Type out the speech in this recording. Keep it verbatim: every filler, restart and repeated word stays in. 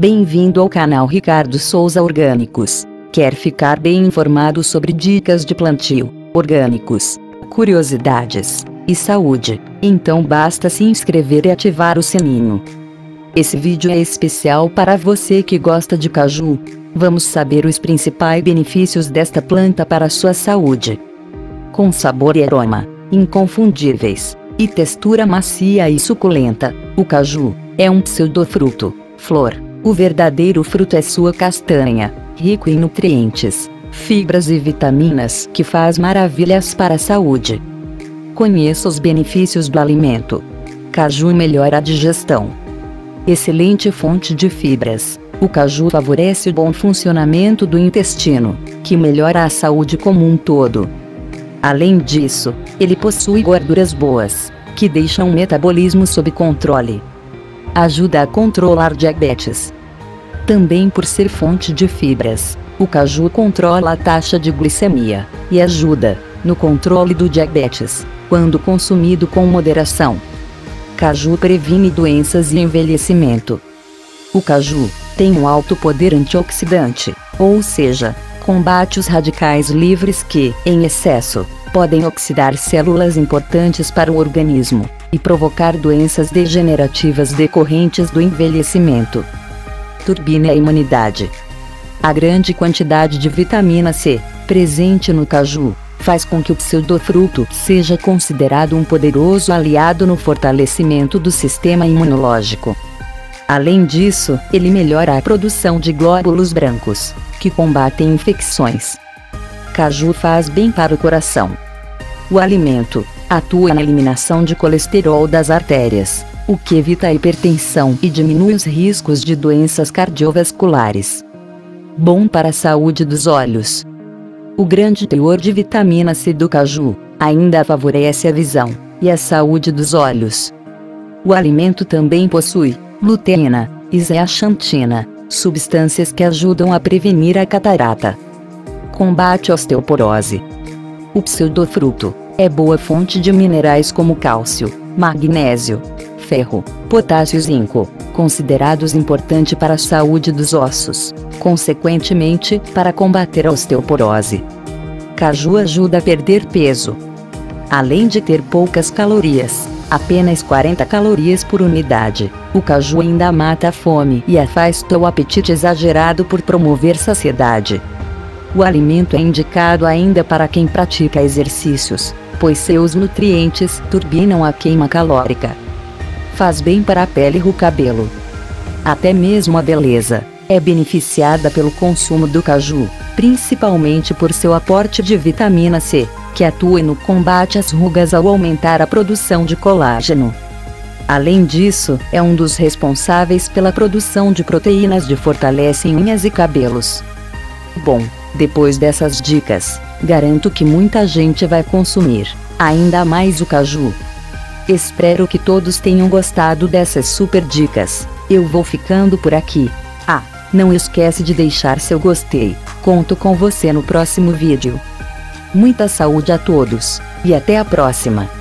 Bem-vindo ao canal Ricardo Souza Orgânicos. Quer ficar bem informado sobre dicas de plantio, orgânicos, curiosidades e saúde? Então basta se inscrever e ativar o sininho. Esse vídeo é especial para você que gosta de caju. Vamos saber os principais benefícios desta planta para a sua saúde. Com sabor e aroma inconfundíveis, e textura macia e suculenta, o caju é um pseudofruto, flor. O verdadeiro fruto é sua castanha, rico em nutrientes, fibras e vitaminas que faz maravilhas para a saúde. Conheça os benefícios do alimento. Caju melhora a digestão. Excelente fonte de fibras, o caju favorece o bom funcionamento do intestino, que melhora a saúde como um todo. Além disso, ele possui gorduras boas, que deixam o metabolismo sob controle. Ajuda a controlar diabetes. Também por ser fonte de fibras, o caju controla a taxa de glicemia, e ajuda no controle do diabetes, quando consumido com moderação. Caju previne doenças e envelhecimento. O caju tem um alto poder antioxidante, ou seja, combate os radicais livres que, em excesso, podem oxidar células importantes para o organismo e provocar doenças degenerativas decorrentes do envelhecimento. Turbina a imunidade. A grande quantidade de vitamina C, presente no caju, faz com que o pseudofruto seja considerado um poderoso aliado no fortalecimento do sistema imunológico. Além disso, ele melhora a produção de glóbulos brancos, que combatem infecções. Caju faz bem para o coração. O alimento atua na eliminação de colesterol das artérias, o que evita a hipertensão e diminui os riscos de doenças cardiovasculares. Bom para a saúde dos olhos. O grande teor de vitamina C do caju ainda favorece a visão e a saúde dos olhos. O alimento também possui luteína e zeaxantina, substâncias que ajudam a prevenir a catarata. Combate a osteoporose. O pseudofruto é boa fonte de minerais como cálcio, magnésio, ferro, potássio e zinco, considerados importantes para a saúde dos ossos, consequentemente, para combater a osteoporose. Caju ajuda a perder peso. Além de ter poucas calorias, apenas quarenta calorias por unidade, o caju ainda mata a fome e afasta o apetite exagerado por promover saciedade. O alimento é indicado ainda para quem pratica exercícios, pois seus nutrientes turbinam a queima calórica. Faz bem para a pele e o cabelo. Até mesmo a beleza é beneficiada pelo consumo do caju, principalmente por seu aporte de vitamina C, que atua no combate às rugas ao aumentar a produção de colágeno. Além disso, é um dos responsáveis pela produção de proteínas que fortalecem unhas e cabelos. Bom, depois dessas dicas, garanto que muita gente vai consumir ainda mais o caju. Espero que todos tenham gostado dessas super dicas. Eu vou ficando por aqui. Ah, não esquece de deixar seu gostei. Conto com você no próximo vídeo. Muita saúde a todos, e até a próxima!